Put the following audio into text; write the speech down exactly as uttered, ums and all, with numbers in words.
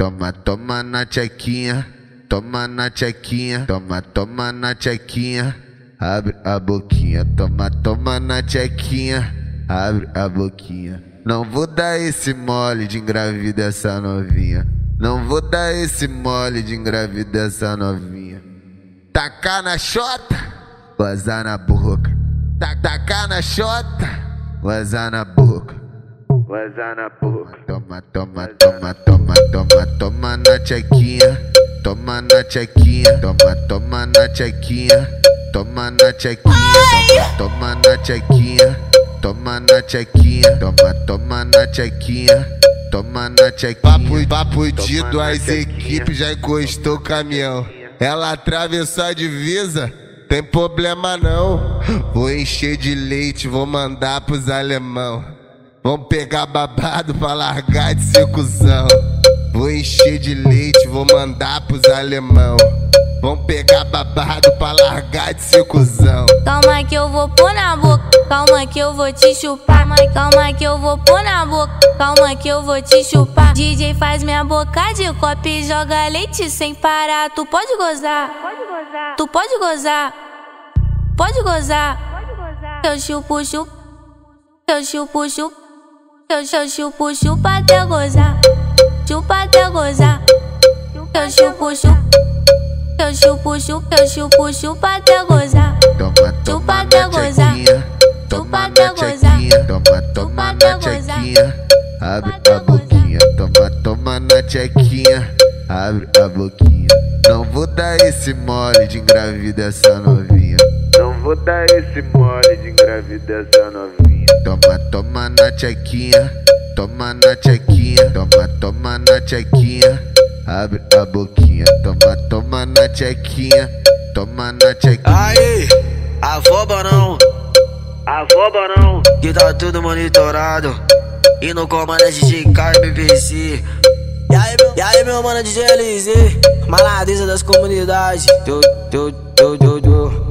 Toma, toma na tchequinha, toma na tchequinha, toma, toma na tchequinha, abre a boquinha, toma, toma na tchequinha, abre a boquinha. Não vou dar esse mole de engravidar essa novinha, não vou dar esse mole de engravidar essa novinha. Tacar na xota, vazar na boca. Tacar na xota, vazar na boca. Vazar na boca. Toma, toma, toma, toma, toma, toma na tchequinha, toma na tchequinha, toma, toma na tchequinha, toma na tchequinha, toma na tchequinha, toma na tchequinha, toma, toma na tchequinha. Toma na tchequinha. Papo dito, as equipes já encostou o caminhão. Ela atravessou a divisa, tem problema não. Vou encher de leite, vou mandar pros alemão. Vão pegar babado pra largar de ser cuzão. Vou encher de leite, vou mandar pros alemão. Vão pegar babado pra largar de ser cuzão. Calma que eu vou pôr na boca, calma que eu vou te chupar. Calma que eu vou pôr na boca, calma que eu vou te chupar. D J faz minha boca de copo e joga leite sem parar. Tu pode gozar, pode gozar. Tu pode gozar, pode gozar, pode gozar. Eu chupo, chupo, eu chupo, chupo, eu chupo, chupa até gozar, chupa até gozar. Eu chupo, chupo. Eu chupo, chupo, eu chupo, chupa até gozar. Toma, chupa até gozar. Chupa até gozar. Toma, toma na tchequinha, abre a boquinha. Toma, toma na tchequinha, abre a boquinha. Não vou dar esse mole de engravidar essa novinha. Não vou dar esse mole de engravidar essa novinha. Toma, toma na tchequinha, toma na tchequinha, toma, toma na tchequinha. Abre a boquinha, toma, toma na tchequinha, toma na tchequinha. Aí, avô Barão, avô Barão, que tá tudo monitorado. E no comando é D J Kaio M P C. E aí, meu, e aí, meu mano, D J L Z, maladeza das comunidades. Du, du, du, du, du.